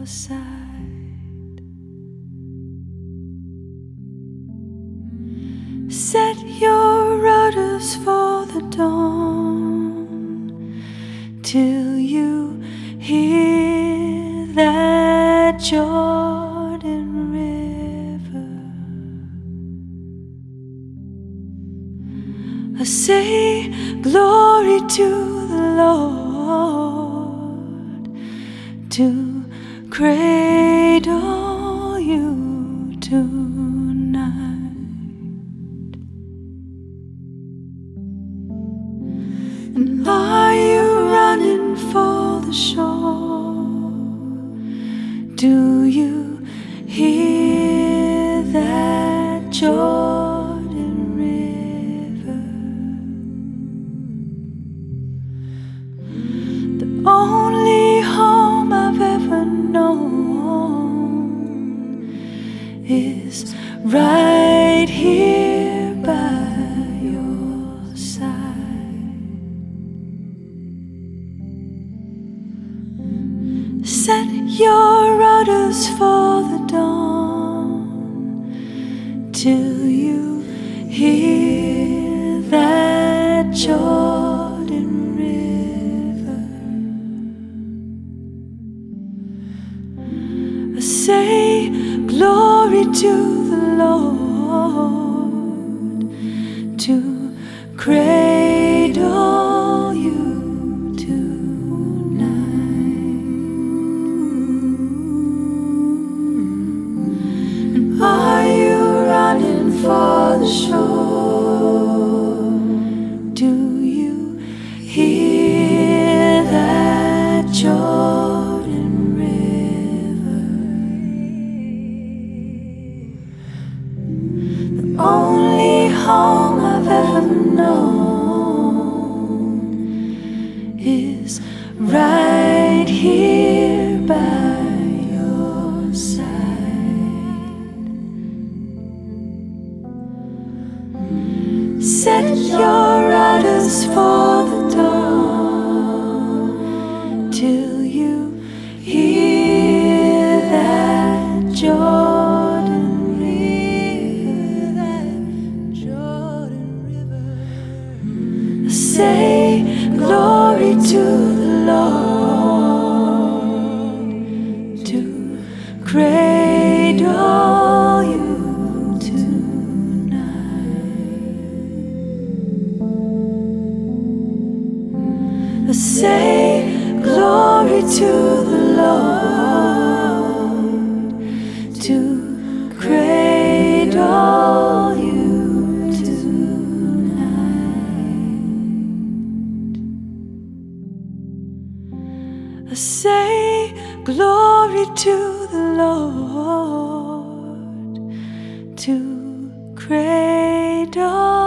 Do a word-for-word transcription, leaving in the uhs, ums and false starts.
your side. Set your rudders for the dawn, till you hear that Jordan River. I say glory to the Lord, to cradle you tonight. And are you running for the shore? Do you hear that Jordan River? The only home I've ever known is right here by your side. Set your rudders for the dawn, till you hear that Jordan River. I say glory to the Lord, to cradle for the shore. Do you hear that Jordan River? The only home I've ever known is right here by your side. Set your rudders for the dawn, till you hear that Jordan River. Say glory to the Lord, to cradle . Say glory to the Lord, to cradle you tonight. Say glory to the Lord, to cradle